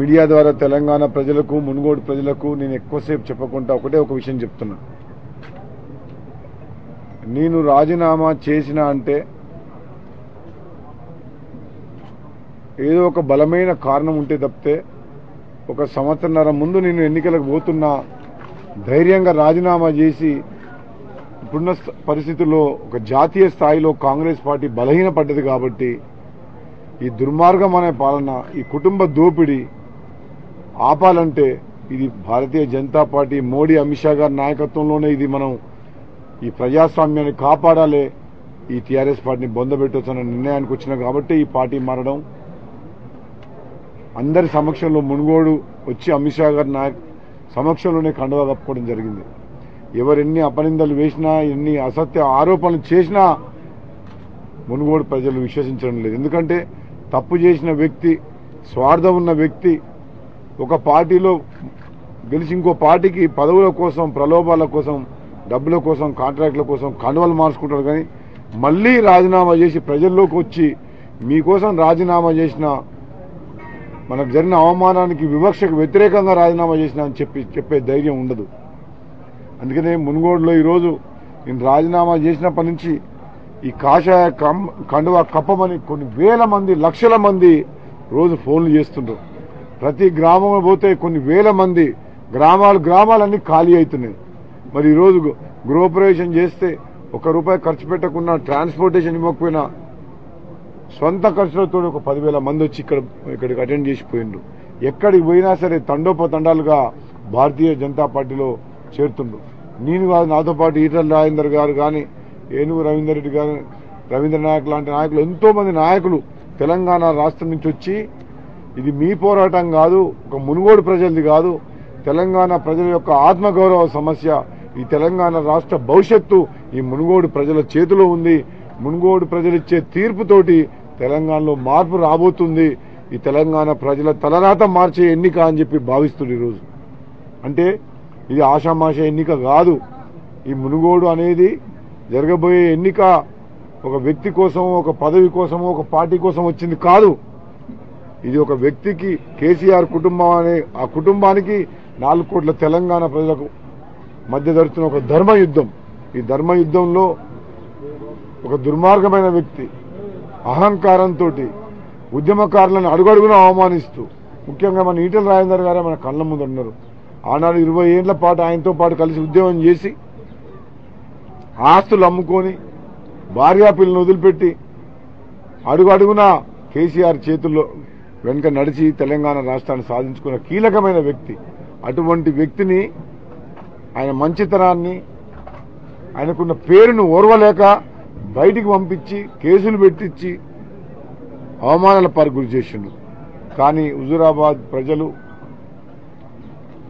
Media ద్వారా తెలంగాణ ప్రజలకు మునుగోడు ప్రజలకు నేను ఎక్కువసేపు చెప్పకుండా ఒకటే ఒక విషయం చెప్తున్నా. నేను రాజీనామా చేసినా అంటే ఏదో ఒక బలమైన కారణం ఉంటే తప్పితే ఒక సంవత్సరన్నర ముందు నేను ఎన్నికలకు పోతున్నా ధైర్యంగా రాజీనామా చేసి ఇప్పుడున్న పరిస్థితుల్లో ఒక జాతీయ స్థాయిలో కాంగ్రెస్ పార్టీ బలహీన పడ్డది కాబట్టి ఈ దుర్మార్గం అనే పాలన ఈ కుటుంబ దోపిడీ ఆపాలంటే ఇది భారతీయ జనతా పార్టీ మోడీ అమిత్ షా గారి నాయకత్వంలోనే ఇది మనం ఈ ప్రజాస్వామ్యాన్ని కాపాడాలి ఈ టీఆర్ఎస్ పార్టీని బొందబెట్టొచ్చన్న నిర్ణయానికి వచ్చినా కాబట్టి ఈ పార్టీ మారడం అందరి సమక్షంలో మునుగోడు వచ్చి అమిత్ షా గారి సమక్షంలోనే కండువా కప్పుకోవడం జరిగింది. ఎవరెన్ని అపనిందలు వేసినా ఎన్ని అసత్య ఆరోపణలు చేసినా మునుగోడు ప్రజలు విశ్వసించడం లేదు. ఎందుకంటే తప్పు చేసిన వ్యక్తి స్వార్థం ఉన్న వ్యక్తి ఒక పార్టీలో గెలిచి ఇంకో పార్టీకి పదవుల కోసం ప్రలోభాల కోసం డబ్బుల కోసం కాంట్రాక్టుల కోసం కండువాలు మార్చుకుంటాడు. కానీ మళ్ళీ రాజీనామా చేసి ప్రజల్లోకి వచ్చి మీకోసం రాజీనామా చేసిన మనకు జరిగిన అవమానానికి వివక్షకు వ్యతిరేకంగా రాజీనామా చేసినా అని చెప్పే ధైర్యం ఉండదు. అందుకనే మునుగోడులో ఈరోజు నేను రాజీనామా చేసినప్పటి నుంచి ఈ కాషాయ కండువా కప్పమని కొన్ని వేల మంది లక్షల మంది రోజు ఫోన్లు చేస్తుండ్రు. ప్రతి గ్రామంలో పోతే కొన్ని వేల మంది గ్రామాలన్నీ ఖాళీ అవుతున్నాయి. మరి ఈరోజు గృహప్రవేశం చేస్తే ₹1 ఖర్చు పెట్టకుండా ట్రాన్స్పోర్టేషన్ ఇవ్వకపోయినా సొంత ఖర్చులతో ఒక 10,000 మంది వచ్చి ఇక్కడికి అటెండ్ చేసిపోయిండ్రు. ఎక్కడికి పోయినా సరే తండోపతండాలుగా భారతీయ జనతా పార్టీలో చేరుతుండ్రు. నేను కాదు, నాతో పాటు ఈటల రాజేందర్ గారు కానీ ఏనుగు రవీందర్ రెడ్డి గారు రవీంద్రనాయక్ లాంటి నాయకులు ఎంతోమంది నాయకులు తెలంగాణ రాష్ట్రం నుంచి వచ్చి ఇది మీ పోరాటం కాదు, ఒక మునుగోడు ప్రజలది కాదు, తెలంగాణ ప్రజల యొక్క ఆత్మగౌరవ సమస్య, ఈ తెలంగాణ రాష్ట్ర భవిష్యత్తు ఈ మునుగోడు ప్రజల చేతిలో ఉంది, మునుగోడు ప్రజలిచ్చే తీర్పుతోటి తెలంగాణలో మార్పు రాబోతుంది, ఈ తెలంగాణ ప్రజల తలరాత మార్చే ఎన్నిక అని చెప్పి భావిస్తుంది ఈరోజు. అంటే ఇది ఆషామాష ఎన్నిక కాదు. ఈ మునుగోడు అనేది జరగబోయే ఎన్నిక ఒక వ్యక్తి కోసం ఒక పదవి కోసం ఒక పార్టీ కోసం వచ్చింది కాదు. ఇది ఒక వ్యక్తికి కేసీఆర్ కుటుంబం అనే ఆ కుటుంబానికి 4 కోట్ల తెలంగాణ ప్రజలకు మధ్య జరుగుతున్న ఒక ధర్మయుద్ధం. ఈ ధర్మయుద్ధంలో ఒక దుర్మార్గమైన వ్యక్తి అహంకారంతో ఉద్యమకారులను అడుగడుగున అవమానిస్తూ, ముఖ్యంగా మన ఈటల రాజేందర్ గారే మన కళ్ళ ముందు ఉన్నారు. ఆనాడు 20 ఏళ్ల పాటు ఆయనతో పాటు కలిసి ఉద్యమం చేసి ఆస్తులు అమ్ముకొని భార్యా పిల్లలను వదిలిపెట్టి అడుగడుగునా కేసీఆర్ చేతుల్లో వెనుక నడిచి తెలంగాణ రాష్ట్రాన్ని సాధించుకున్న కీలకమైన వ్యక్తి. అటువంటి వ్యక్తిని ఆయన మంచితనాన్ని ఆయనకున్న పేరును ఓర్వలేక బయటికి పంపించి కేసులు పెట్టించి అవమానాల పాలు గురి చేసిండు. కానీ హుజూరాబాద్ ప్రజలు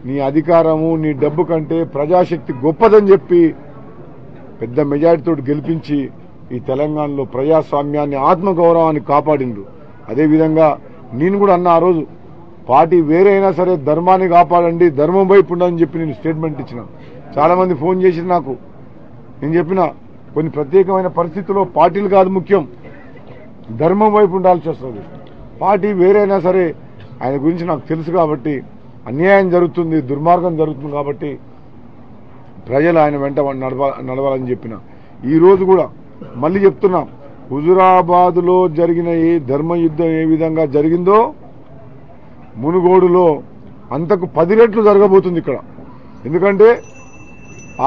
నీ అధికారము నీ డబ్బు కంటే ప్రజాశక్తి గొప్పదని చెప్పి పెద్ద మెజారిటీతో గెలిపించి ఈ తెలంగాణలో ప్రజాస్వామ్యాన్ని ఆత్మగౌరవాన్ని కాపాడిండు. అదేవిధంగా నేను కూడా అన్న, ఆ రోజు పార్టీ వేరైనా సరే ధర్మాన్ని కాపాడండి, ధర్మం వైపు ఉండని చెప్పి నేను స్టేట్మెంట్ ఇచ్చిన. చాలామంది ఫోన్ చేసి నాకు నేను చెప్పిన కొన్ని ప్రత్యేకమైన పరిస్థితుల్లో పార్టీలు కాదు ముఖ్యం, ధర్మం వైపు ఉండాల్సి వస్తుంది. పార్టీ వేరైనా సరే ఆయన గురించి నాకు తెలుసు కాబట్టి అన్యాయం జరుగుతుంది, దుర్మార్గం జరుగుతుంది కాబట్టి ప్రజలు ఆయన వెంట నడవాలని చెప్పిన. ఈరోజు కూడా మళ్ళీ చెప్తున్నా, హుజూరాబాద్లో జరిగిన ఏ ధర్మయుద్ధం ఏ విధంగా జరిగిందో మునుగోడులో అంతకు 10 రెట్లు జరగబోతుంది ఇక్కడ. ఎందుకంటే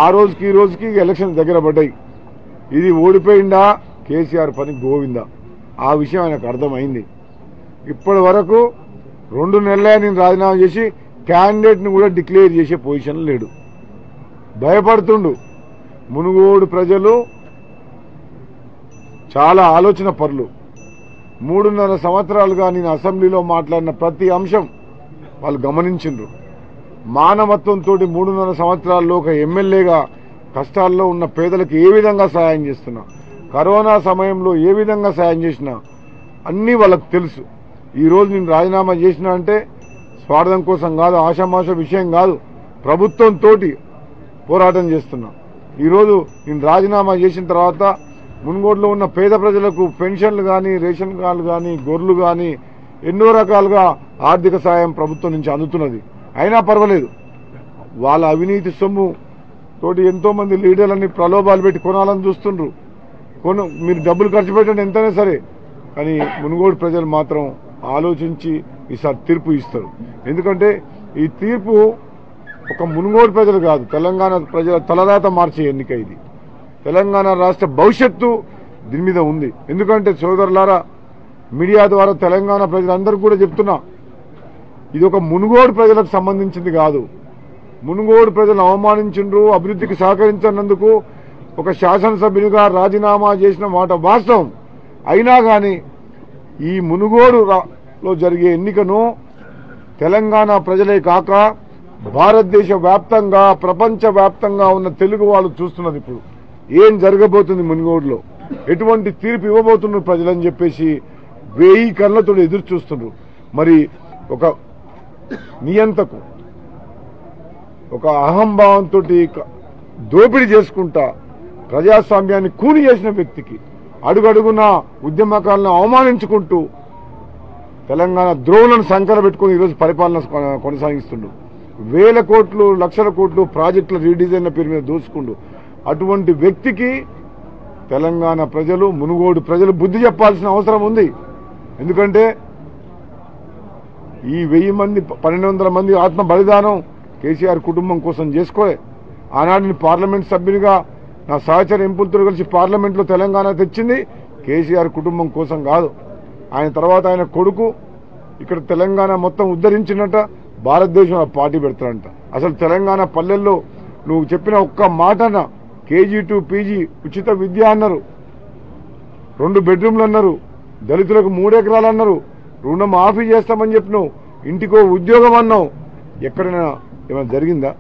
ఆ రోజుకి ఈ రోజుకి ఎలక్షన్ దగ్గర పడ్డాయి. ఇది ఓడిపోయిందా కేసీఆర్ పని గోవిందా, ఆ విషయం ఆయనకు అర్థమైంది. ఇప్పటి వరకు 2 నెలలే నేను రాజీనామా చేసి క్యాండిడేట్ని కూడా డిక్లేర్ చేసే పొజిషన్ లేడు, భయపడుతుండు. మునుగోడు ప్రజలు చాలా ఆలోచన పరులు. 3.5 సంవత్సరాలుగా నేను అసెంబ్లీలో మాట్లాడిన ప్రతి అంశం వాళ్ళు గమనించిండ్రు. మానవత్వంతో 3.5 సంవత్సరాల్లో ఒక ఎమ్మెల్యేగా కష్టాల్లో ఉన్న పేదలకు ఏ విధంగా సహాయం చేస్తున్నా, కరోనా సమయంలో ఏ విధంగా సహాయం చేసినా అన్నీ వాళ్ళకు తెలుసు. ఈరోజు నేను రాజీనామా చేసినా అంటే స్వార్థం కోసం కాదు, ఆషామాష విషయం కాదు, ప్రభుత్వంతో పోరాటం చేస్తున్నా. ఈరోజు నేను రాజీనామా చేసిన తర్వాత మునుగోడులో ఉన్న పేద ప్రజలకు పెన్షన్లు కానీ రేషన్ కార్డులు కానీ గొర్రెలు కానీ ఎన్నో రకాలుగా ఆర్థిక సహాయం ప్రభుత్వం నుంచి అందుతున్నది. అయినా పర్వాలేదు, వాళ్ళ అవినీతి సొమ్ము తోటి ఎంతో మంది లీడర్లని ప్రలోభాలు పెట్టి కొనాలని చూస్తుండ్రు. మీరు డబ్బులు ఖర్చు పెట్టండి ఎంతైనా సరే, కానీ మునుగోడు ప్రజలు మాత్రం ఆలోచించి ఈసారి తీర్పు ఇస్తారు. ఎందుకంటే ఈ తీర్పు ఒక మునుగోడు ప్రజలు కాదు, తెలంగాణ ప్రజల తలరాత మార్చే ఎన్నిక ఇది. తెలంగాణ రాష్ట్ర భవిష్యత్తు దీని మీద ఉంది. ఎందుకంటే సోదరులారా, మీడియా ద్వారా తెలంగాణ ప్రజలందరూ కూడా చెప్తున్నా, ఇది ఒక మునుగోడు ప్రజలకు సంబంధించింది కాదు. మునుగోడు ప్రజలు అవమానించిండ్రు, అభివృద్ధికి సహకరించినందుకు ఒక శాసనసభ్యునిగా రాజీనామా చేసిన మాట వాస్తవం. అయినా కానీ ఈ మునుగోడులో జరిగే ఎన్నికను తెలంగాణ ప్రజలే కాక భారతదేశ వ్యాప్తంగా ప్రపంచ వ్యాప్తంగా ఉన్న తెలుగు వాళ్ళు చూస్తున్నది. ఇప్పుడు ఏం జరగబోతుంది, మునుగోడులో ఎటువంటి తీర్పు ఇవ్వబోతున్నారు ప్రజలని చెప్పేసి 1000 కళ్ళతో ఎదురు చూస్తున్నారు. మరి ఒక నియంతకు ఒక అహంభావంతో దోపిడీ చేసుకుంటా ప్రజాస్వామ్యాన్ని కూని చేసిన వ్యక్తికి, అడుగడుగున ఉద్యమకాలను అవమానించుకుంటూ తెలంగాణ ద్రోహులను సంకర పెట్టుకుని ఈరోజు పరిపాలన కొనసాగిస్తుండు. 1000 కోట్లు లక్షల కోట్లు ప్రాజెక్టుల రీడిజైన్ల పేరు మీద దోచుకుండు. అటువంటి వ్యక్తికి తెలంగాణ ప్రజలు, మునుగోడు ప్రజలు బుద్ధి చెప్పాల్సిన అవసరం ఉంది. ఎందుకంటే ఈ 1000 మంది 1200 మంది ఆత్మ బలిదానం కేసీఆర్ కుటుంబం కోసం చేసుకోలే. ఆనాటిని పార్లమెంట్ సభ్యునిగా నా సహచర ఎంపీలతో కలిసి పార్లమెంట్లో తెలంగాణ తెచ్చింది కేసీఆర్ కుటుంబం కోసం కాదు. ఆయన తర్వాత ఆయన కొడుకు ఇక్కడ తెలంగాణ మొత్తం ఉద్ధరించినట్ట, భారతదేశంలో పార్టీ పెడతాడంట. అసలు తెలంగాణ పల్లెల్లో నువ్వు చెప్పిన ఒక్క మాటన KG to PG ఉచిత విద్య అన్నారు, 2 బెడ్రూమ్లు అన్నారు, దళితులకు 3 ఎకరాలు అన్నారు, రుణం మాఫీ చేస్తామని చెప్పినావు, ఇంటికో ఉద్యోగం అన్నావు. ఎక్కడైనా ఏమైనా జరిగిందా?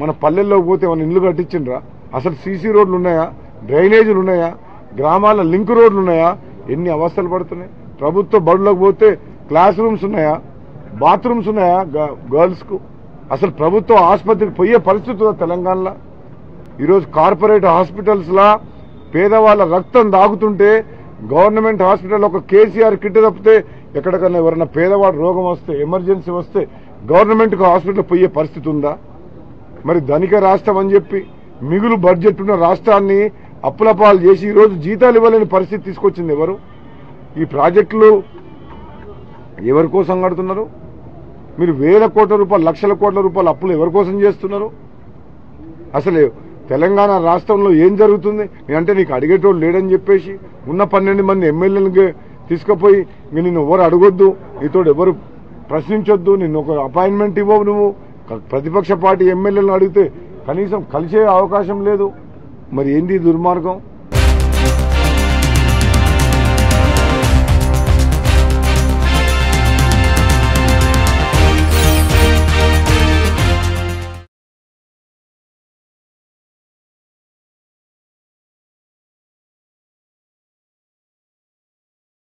మన పల్లెల్లో పోతే ఏమైనా ఇండ్లు కట్టించిండ్రా? అసలు సీసీ రోడ్లు ఉన్నాయా? డ్రైనేజీలు ఉన్నాయా? గ్రామాల లింక్ రోడ్లు ఉన్నాయా? ఎన్ని అవస్థలు పడుతున్నాయి. ప్రభుత్వ బడులకు పోతే క్లాస్ రూమ్స్ ఉన్నాయా? బాత్రూమ్స్ ఉన్నాయా గర్ల్స్కు? అసలు ప్రభుత్వ ఆసుపత్రికి పోయే పరిస్థితి తెలంగాణలో. ఈరోజు కార్పొరేట్ హాస్పిటల్స్లా పేదవాళ్ళ రక్తం దాగుతుంటే గవర్నమెంట్ హాస్పిటల్ ఒక KCR కిట్ తప్పితే ఎక్కడికన్నా ఎవరైనా పేదవాడు రోగం వస్తే, ఎమర్జెన్సీ వస్తే గవర్నమెంట్కి హాస్పిటల్ పోయే పరిస్థితి ఉందా? మరి ధనిక రాష్ట్రం అని చెప్పి మిగులు బడ్జెట్ ఉన్న రాష్ట్రాన్ని అప్పులపాలు చేసి ఈరోజు జీతాలు ఇవ్వలేని పరిస్థితి తీసుకొచ్చింది ఎవరు? ఈ ప్రాజెక్టులు ఎవరి కోసం కడుతున్నారు? మీరు 1000 కోట్ల రూపాయలు లక్షల కోట్ల రూపాయలు అప్పులు ఎవరి కోసం చేస్తున్నారు? అసలు తెలంగాణ రాష్ట్రంలో ఏం జరుగుతుంది అంటే నీకు అడిగేటోడు లేడని చెప్పేసి ఉన్న 12 మంది ఎమ్మెల్యేలకి తీసుకుపోయి నిన్ను ఎవరు అడగొద్దు, నీతో ఎవరు ప్రశ్నించొద్దు, నిన్ను ఒక అపాయింట్మెంట్ ఇవ్వవు, నువ్వు ప్రతిపక్ష పార్టీ ఎమ్మెల్యేలను అడిగితే కనీసం కలిసే అవకాశం లేదు. మరి ఏంది దుర్మార్గం?